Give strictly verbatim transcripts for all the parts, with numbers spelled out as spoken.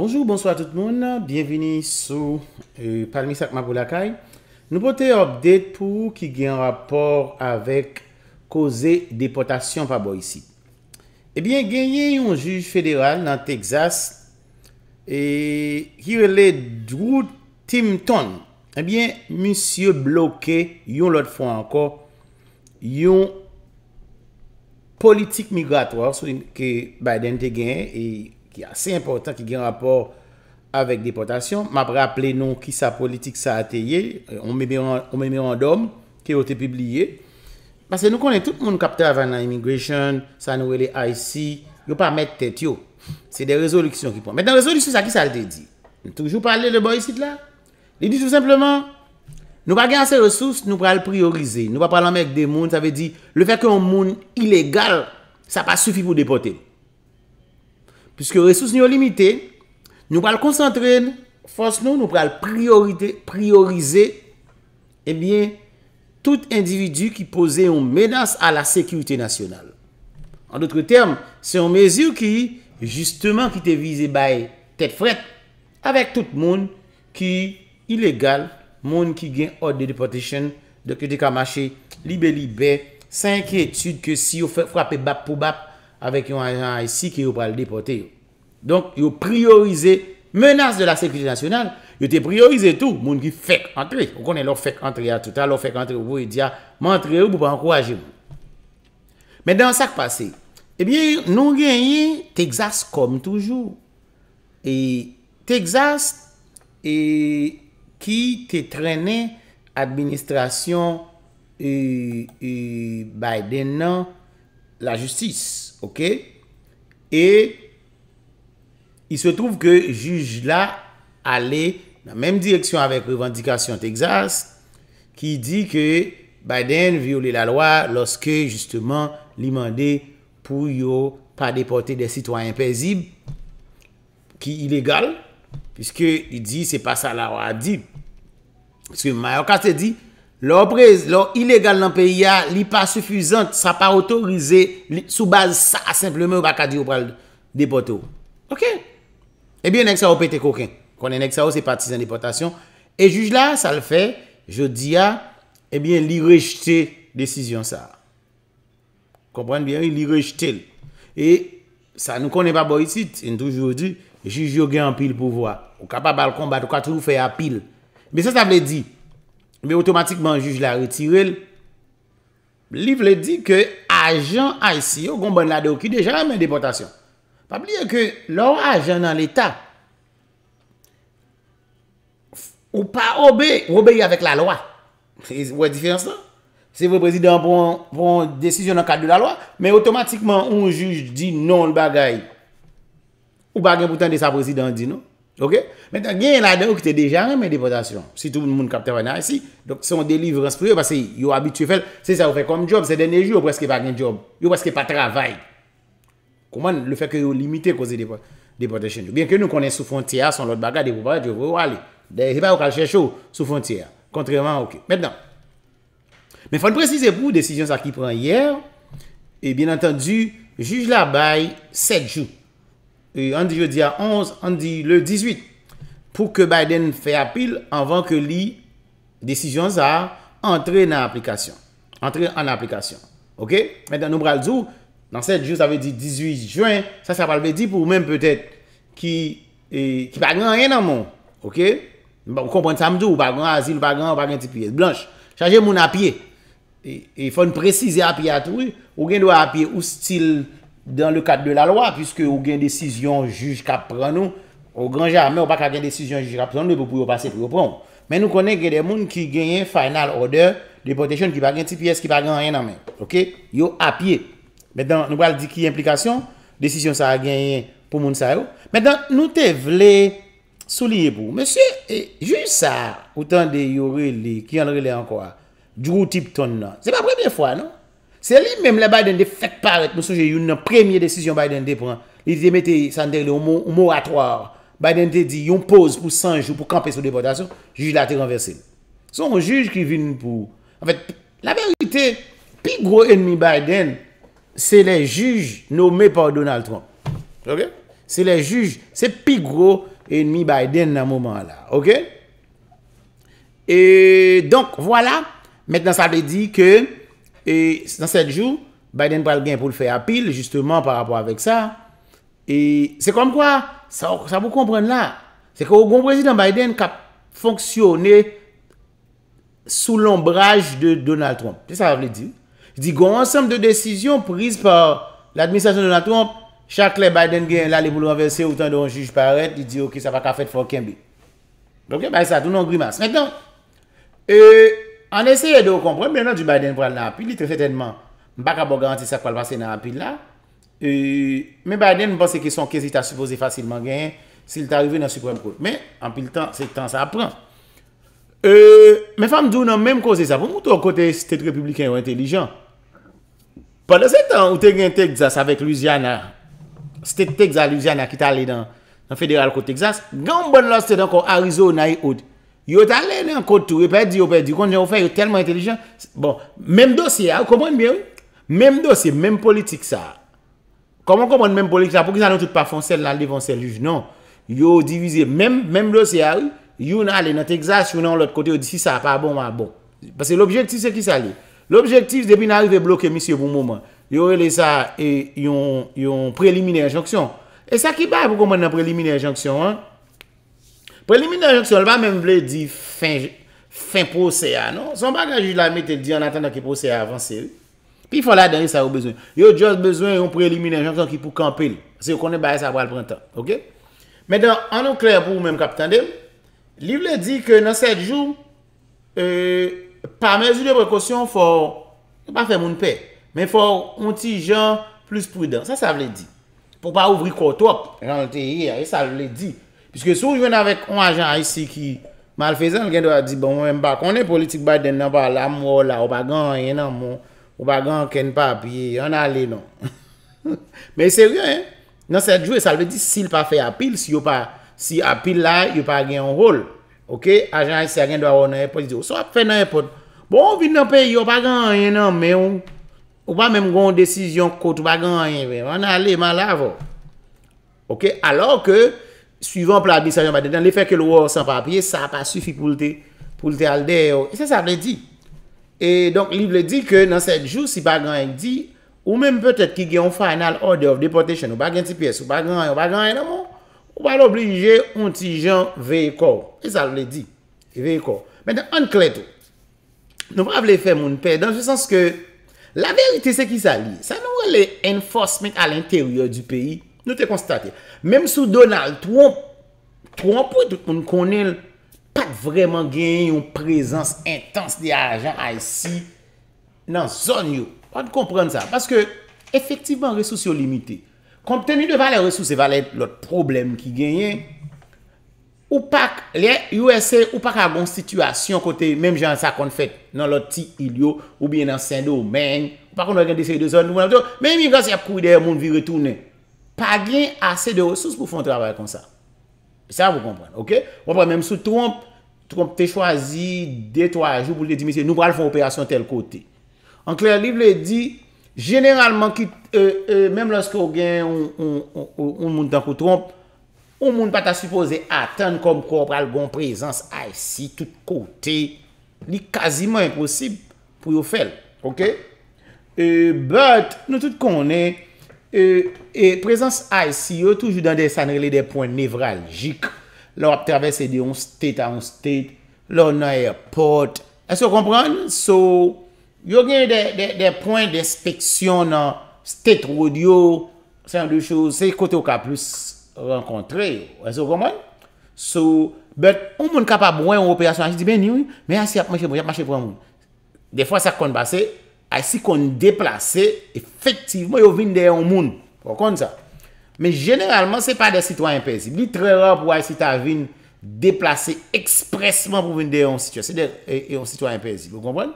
Bonjour, bonsoir tout le monde. Bienvenue sur euh, Palmisak Mapou Lakay. Nous portons un update pour qui a un rapport avec causer déportation par ici. Eh bien, gagné un juge fédéral dans Texas et qui est Drew Tipton. Eh bien, monsieur bloqué, yon l'autre fois encore, yon politique migratoire que Biden a gagné et qui est assez important, qui a un rapport avec déportation. Je vais rappeler non qui sa politique ça a été, on mémorandum qui a été publié. Parce que nous connaissons tout le monde qui travaille dans l'immigration, ça nous est I C, ils ne pas mettre tête. C'est des résolutions qui prennent. Mais dans les résolutions, ça qui ça a été dit. Toujours parler de boy site là. Il dit tout simplement, nous ne pouvons pas assez de ressources, nous pouvons prioriser. Nous ne pouvons pas parler avec des gens, ça veut dire, le fait qu'un monde illégal, ça pas suffit pour déporter. Puisque les ressources sont limitées, nous pouvons concentrer, force nous, nous pouvons prioriser, eh bien, tout individu qui posait une menace à la sécurité nationale. En d'autres termes, c'est une mesure qui, justement, qui te visée par tête frette, avec tout le monde qui illégal, monde qui gagne ordre de déportation, de que des marché libé libé, sans inquiétude que si vous frappez bap pour bap avec un agent ici qui vous va le déporter. Donc, vous priorisez menace de la sécurité nationale, vous avez priorisé tout, monde qui fait entrer. Vous connaissez leur fait entrer à tout à l'heure, fait entrer, vous pouvez dire, m'entrer ou pour pas encourager. Mais dans ça qui passe, eh bien, nous gagnons Texas comme toujours. Et Texas et qui te traîné administration euh, euh, Biden nan, la justice, ok? Et il se trouve que juge là allait dans la même direction avec revendication Texas, qui dit que Biden violait la loi lorsque justement il demandait pour ne pas déporter des citoyens paisibles qui illégaux. Puisque il dit, c'est pas ça la loi a dit. Parce que Mayorkas te dit, leur illégal dans le pays, n'est pas suffisant, ça pas autorisé, sous base ça, simplement, pas dire qu'on va déporter. Ok? Eh bien, Nexao pété coquin. Quand Nexao, c'est partisan de déportation. Et juge là, ça le fait, je dis, eh bien, il rejette décision ça. Comprenez bien, il rejette. Et ça nous connaît pas bon ici, c'est toujours dit. Juge yo gen en pile pouvoir. Ou capable de combattre, ou capable de faire à pile. Mais ça, ça veut dire, mais automatiquement, juge la retiré. Li vle dit que agent haïtien, ou gonbon la de qui déjà en déportation. Pas oublier que leur agent dans l'État, ou pas obéir, obéir avec la loi. C'est la différence là. C'est le président pour prend décision dans le cadre de la loi, mais automatiquement, un juge dit non le bagaille. Ou pas pour tenter sa présidente dit non. OK? Maintenant, il y a là-dedans qui était déjà en déportation. Si tout le monde capte pas ici, donc c'est une délivrance pour eux parce qu'ils sont habitués à faire. C'est ça, vous faites comme job. Ces derniers jours, presque pas de job. Vous presque pas de travail. Comment le fait que vous limitez cause de déportation? Bien que nous connaissons sous frontière, son l'autre bagage, vous ne pouvez pas aller. C'est pas vous allez chercher sous frontière. Contrairement, OK. Maintenant, mais il faut préciser pour vous, décision ça qui prend hier, et bien entendu, juge la bail sept jours. On dit jeudi à onze, on dit le dix-huit, pour que Biden fait appel avant que les décisions ça entre dans l'application. Entrer en application. OK? Maintenant, nous allons dire, dans sept jours, ça veut dire dix-huit juin, ça, ça va le dire pour même peut-être qui ne va pas rien dans le monde. OK? Vous comprenez ça, vous ne va pas grand asile, vous ne va pas grand petite pièce blanche. Chargez mon à pied. Il faut préciser à pied à tout. Ou bien à pied ou style. Dans le cadre de la loi, puisque vous avez une décision juge qui prend nous, au grand jamais, vous n'avez pas de décision juge qui prend nous, vous pouvez passer pour prendre. Mais nous connaissons des gens qui gagnent final order, déportation, qui ne gagnent pas de pièces, qui ne gagnent rien en main. OK? Ils sont à pied. Maintenant, nous allons dire qu'il y a implication, décision ça a gagné pour les gens. Maintenant, nous devons souligner pour vous. Monsieur, juste ça, autant de gens qui en relèvent encore, Drew Tipton, ce n'est pas la première fois, non? C'est lui-même, le Biden, de fait paraître, nous songez, une première décision Biden de prendre. Il dit, mettez ça au moratoire. Biden te dit, on pose pour cent jours pour camper sur déportation. Le juge l'a été renversé. C'est un juge qui vient pour. En fait, la vérité, le plus gros ennemi Biden, c'est les juges nommés par Donald Trump. OK? c'est les juges, c'est plus gros ennemi Biden dans ce moment-là. OK? Et donc, voilà. Maintenant, ça veut dire que et, dans sept jours, Biden va le gain pour le faire à pile, justement, par rapport avec ça. Et c'est comme quoi, ça, ça vous comprendre là. C'est que le bon président Biden qui a fonctionné sous l'ombrage de Donald Trump. C'est ça que ça veut dire. Je dis qu'on a un ensemble de décisions prises par l'administration de Donald Trump. Chaque fois Biden gagne là, les boules renversées, autant d'un juge paraît, il dit, OK, ça va qu'à faire fort Kembe. Donc, bah, ça, tout le monde grimace. Maintenant, euh, en essayant de comprendre, maintenant, du Biden pour aller dans la pile, très certainement, je ne peux pas garantir ça pour le passer dans la pile là. Euh, mais Biden, je pense que son case, il t'a supposé facilement gagner s'il est arrivé dans le Supreme Court. Mais, en pile temps, c'est le temps, ça prend. Euh, mais, femme, nous avons même causé ça. Vous montrez au côté, c'était républicain ou intelligent. Pendant ce temps, vous avez un Texas avec Louisiana. C'était Texas, Louisiana qui est allé dans le fédéral côté Texas. Quand bon là, c'était encore Arizona et autres. Ils sont allés dans le côté tout, ils ont perdu, ils ont perdu. Quand ils ont fait, tellement intelligent. Bon, même dossier, vous comprenez bien, oui? Même dossier, même politique ça. Comment comprendre même politique ça? Pour qu'ils n'ont tout pas foncé là devant ces juges, non. Ils ont divisé, même, même dossier, oui? Ils sont allés dans le Texas, ils sont allés de l'autre côté, ils disent si ça n'est pas bon, mais bon. Parce que l'objectif, c'est qui ça? L'objectif, depuis qu'on arrive à bloquer monsieur pour le moment. Ils ont ça et ils ont préliminaire injonction. Et ça qui va pour comprendre préliminaire injonction, hein? Préliminaire injonction, elle va même dire fin, fin procès, non? Son bagage, il la met dit en attendant que le procès avance. Puis il faut la donner ça au besoin. Ils ont juste besoin d'un préliminaire injonction qui pour camper. C'est qu'on est baissé ça pour le printemps. OK? Maintenant, en nous clair pour vous-même, Capitaine Dem, l'I V L dit que dans sept jours, euh, par mesure de précaution, il faut pas faire mon paix. Mais il faut un petit gens plus prudent. Ça, ça veut dire. Pour ne pas ouvrir le top dans le pays. Ça veut dire. Puisque si vous venez avec un agent ici qui malfaisant, il doit dire, bon, on ne pas connaître politique Biden, n'a pas la mort, là, on pas gagné, non, on pas gagné, papier, on allait, non. Mais c'est rien, hein. Dans cette journée, ça veut dire, s'il pas fait appel, si il pas, si appel là, il pas gagné un rôle. OK? Agent ici, il doit avoir un airport. Ça fait un airport. Bon, on vit dans le pays, on pas gagné, non, mais on. Ou pas même une décision contre bagage, on allait mal avant. OK? Alors que, suivant l'administration Biden, le fait que le roi sans papier, ça n'a pas suffi pour le pour le alder. Et c'est ça que je dis. Et donc, il veut dire que dans sept jours, si bagage dit, ou même peut-être qu'il y a un final order of deportation, ou bagage de pièce, ou bagage, ou bagage, non, ou pas l'obliger un petit gens véhicule. Et ça veut dire. Véhicule. Maintenant, en clair, nous ne pouvons pas faire mon père dans le sens que, la vérité, c'est qui ça lie. Ça nous relève l'enforcement à l'intérieur du pays. Nous te constatons. Même sous Donald Trump, Trump, tout le monde connaît, pas vraiment gagné une présence intense des agents haïtiens dans la zone. Pas de comprendre ça. Parce que, effectivement, les ressources sont limitées. Compte tenu de les ressources, c'est l'autre problème qui gagne. Ou pas, les U S A, ou pas qu'à une situation côté, même gens ça qu'on fait, dans l'autre petit ilio, ou bien dans Saint-Domingue, ou pas qu'on regarde ces deux zones, mais immigration, il y a couru derrière le monde, il retourner. Pas gain assez de ressources pour faire un travail comme ça. Ça, vous comprenez, ok? On prend même sous Trump, Trump t'a choisi deux, trois jours pour lui dire, monsieur, nous allons faire une opération tel côté. En clair, il le dit, généralement, euh, euh, même lorsque vous avez un monde dans Trump, on ne peut pas supposer attendre comme quoi on a une présence ici, tout côté. C'est quasiment impossible pour vous faire. OK? Euh, but, nous tous connaissons, euh, et présence ici, toujours dans des sanrelés des points névralgiques. Là, on traverse de un state à un state. Là, on a un airport. Est-ce que vous comprenez? So, il y a des de, de points d'inspection dans state rodeo. C'est une des choses. C'est côté au cas plus. Rencontrer, est-ce que vous comprenez? So, mais on monde capable moins en opération, je dis bien oui, mais assis à marcher, il y a marché pour moi. Des fois ça qu'on passe, assis qu'on déplacer, effectivement, ils viennent derrière un monde. Vous comprenez ça? Mais généralement, c'est pas des citoyens paisibles. C'est très rare pour assis ta venir déplacer expressement pour venir derrière un situation, c'est un citoyen paisible, vous comprenez?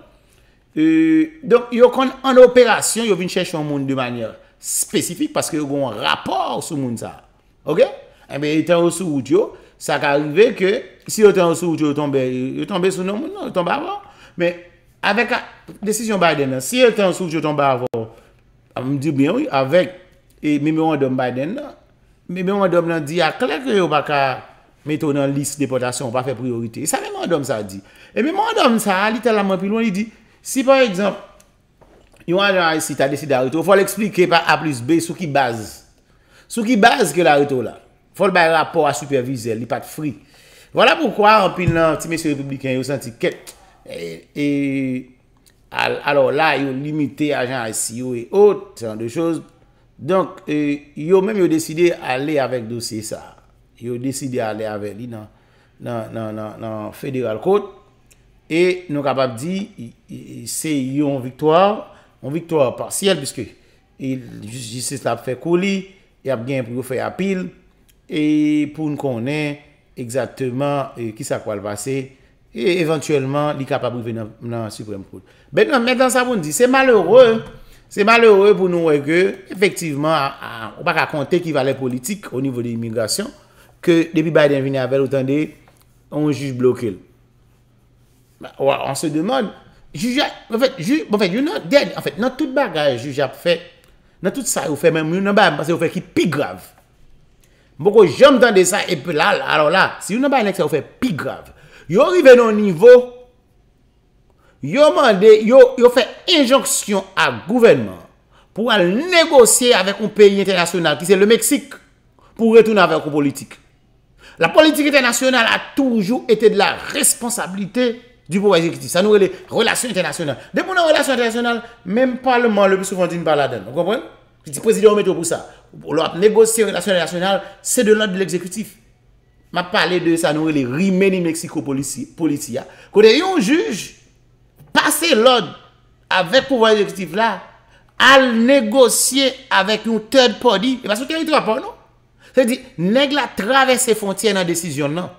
Euh, donc, ils en opération, ils viennent chercher un monde de manière spécifique parce qu'ils ont un rapport sur le monde ça. OK? Eh bien, étant sous route, ça arrive que si vous êtes sous route, vous tombez sous nos non, vous tombez avant. Mais avec la décision Biden, si vous êtes sous route, vous tombez avant. On me dit bien oui, avec le mémorandum Biden, mais madame l'a dit, il y a clair que vous pas mettre dans liste déportation, pas faire priorité. Et ça même madame ça dit. Et même madame ça, elle tellement plus loin, il dit si par exemple il y a un ici tu as décidé d'arrêter, il faut l'expliquer par A plus B sur qui base. Sur qui base que l'arrêté là. Il faut le rapport à superviseur, il n'est pas de free. Voilà pourquoi en pile là, petit monsieur républicain, il senti quête et, et alors là, ils ont limité agents I C O et autres, ce genre de choses. Donc, euh, ils ont même décidé d'aller avec dossier ça. Ils ont décidé d'aller avec lui dans la Federal Court. Et nous sommes capables de dire que c'est une victoire, une victoire partielle, puisque la justice a fait couler, il a bien pour faire appel, et pour nous connaître exactement euh, qui ça va passer. Et éventuellement, il est capable de venir dans le Supreme Court. Maintenant, maintenant ça vous dit, c'est malheureux. C'est malheureux pour nous que, effectivement, on ne peut pas compter qu'il va les politiques au niveau de l'immigration, que depuis Biden vient avec autant de on juge bloqué. On se demande, juge, en fait, juge, en fait, you know, dead. En fait, dans tout bagage, juge a fait, dans tout ça, vous fait même, vous pensez, vous fait qui est plus grave. Beaucoup de gens entendent ça, et puis là, alors là, si vous n'avez pas un ça vous fait plus grave. Vous arrivez dans le niveau, vous fait injonction à gouvernement pour aller négocier avec un pays international, qui c'est le Mexique, pour retourner avec une politique. La politique internationale a toujours été de la responsabilité du pouvoir exécutif. Ça nous est les relations internationales. Depuis nos relations internationales, même le Parlement le plus souvent dit pas là-dedans. Vous comprenez? Le président met pour ça. Pour négocier les relations internationales, c'est de l'ordre de l'exécutif. Je parle de ça, nous, les Rimeni Mexico Policia. Quand un juge passe l'ordre avec le pouvoir exécutif là, à négocier avec un third party, et bien, ce territoire, pas, non? C'est-à-dire, nègre la traverse les frontières dans la décision, non?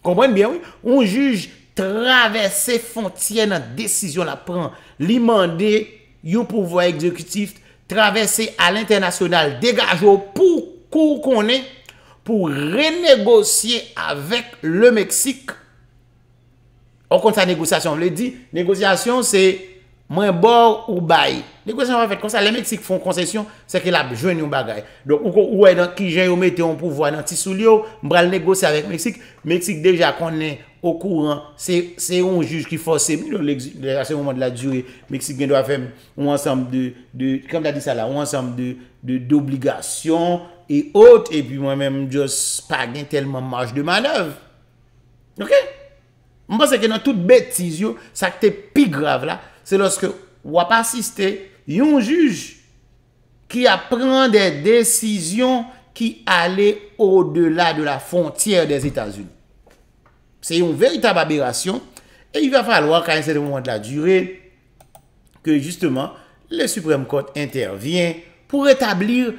Comprenez bien, oui? Un juge traverse les frontières dans la décision, la prend. L'imandé, un pouvoir exécutif, traverser à l'international, dégage pour qu'on connaisse, pour renégocier avec le Mexique. On compte sa négociation. On le dit, négociation, c'est moins bord ou bail. Négociation, en fait, comme ça, les Mexique font concession, c'est qu'ils ont joué un bagage. Donc, où est-ce qu'ils ont mis un pouvoir dans Tissoulio, on va négocier avec le Mexique. Le Mexique, déjà, qu'on est au courant, c'est un juge qui force, à ce moment de la durée, le Mexique doit faire un ensemble de, de comme l'a dit ça là, un ensemble d'obligations. De, de, Et autres, et puis moi-même, je n'ai pas tellement marge de manœuvre. Ok? Je pense que dans toute bêtise, ça qui est plus grave là, c'est lorsque vous n'avez pas assisté, il y a un juge qui prend des décisions qui allaient au-delà de la frontière des États-Unis. C'est une véritable aberration. Et il va falloir, quand c'est le moment de la durée, que justement, le Supreme Court intervient pour établir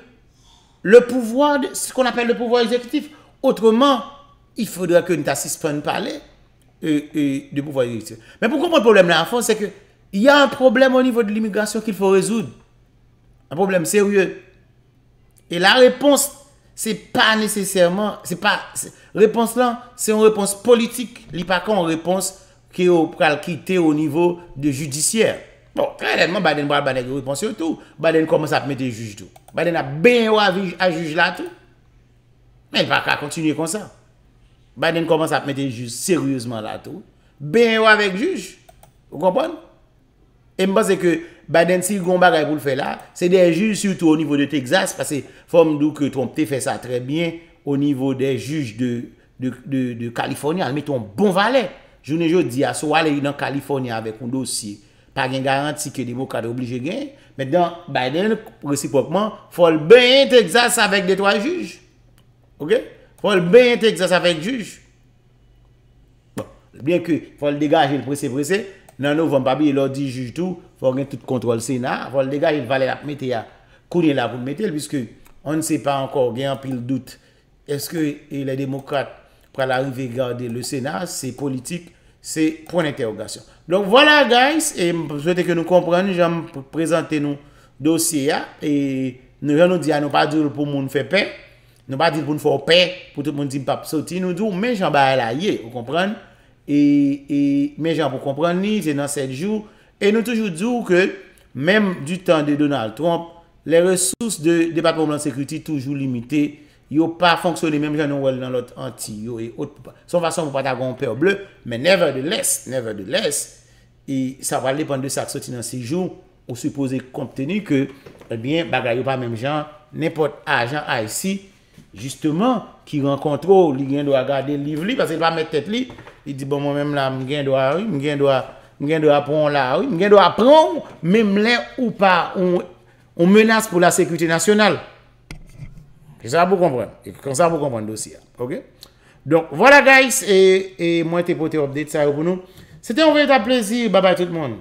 le pouvoir, de, ce qu'on appelle le pouvoir exécutif. Autrement, il faudra que nous t'assistions parler euh, euh, du pouvoir exécutif. Mais pour comprendre le problème là, en fond, c'est qu'il y a un problème au niveau de l'immigration qu'il faut résoudre. Un problème sérieux. Et la réponse, c'est pas nécessairement, c'est pas, réponse là, c'est une réponse politique. Il n'y a pas qu'une réponse qui est quittée au niveau de judiciaire. Bon, très nettement, Biden va répondre sur tout. Biden commence à mettre juge tout. Biden a bien à juge là tout. Mais il ne va pas continuer comme ça. Biden commence à mettre juge sérieusement là tout. Bien avec juge. Vous comprenez? Et je pense que Biden, si il y a un bagage pour le faire là, c'est des juges surtout au niveau de Texas, parce que forme d'où que Trump fait ça très bien au niveau des juges de, de, de, de Californie. Elle met un bon valet. Je ne dis à soit aller dans Californie avec un dossier. Pas de garantie que les démocrates sont obligés de gagner. Maintenant, Biden, réciproquement, il faut le bien Texas avec des trois juges. OK? Il faut le bien Texas avec juges. Bon, bien que il faut le dégager, le pressé, pressé. Dans novembre, papi, il leur dit juge tout. Il faut gagner tout contrôle Sénat. Il faut le dégager, il va aller la mettre là. Couler là pour le mettre, puisque on ne sait pas encore, il y a un pile doute. Est-ce que les démocrates, pour l'arrivée, garder le Sénat, c'est politique? C'est point d'interrogation. Donc voilà, guys, et je souhaite que nous comprenions, j'aime présenter nos dossiers, et nous allons dire, nous ne pas dire pour nous faire paix, nous ne pas dire pour nous faire paix, pour tout le monde dire, pas sortir, nous disons, mais j'en vais là, vous comprenez? Et, et mais j'en pour comprendre, c'est dans sept jours, et nous toujours disons que, même du temps de Donald Trump, les ressources de département de sécurité toujours limitées, Yo pas fonctionné même gens nous dans l'autre anti yo et autre son façon pour pas ta gon peur bleu mais nevertheless nevertheless et ça va dépendre de ça sorti dans ces jours on supposé compte tenu que eh bien bagay yo pas même gens n'importe agent ici justement qui rencontre li gen doit regarder livre li parce qu'il va mettre tête li il dit bon moi même là me gen doit oui me gen doit me gen doit prendre là oui me gen doit prendre même là ou pas on on menace pour la sécurité nationale. Et ça vous comprendre. Et comme ça vous comprendre le dossier. OK? Donc voilà guys et et moi t'ai porté update ça pour nous. C'était un véritable plaisir. Bye bye tout le monde.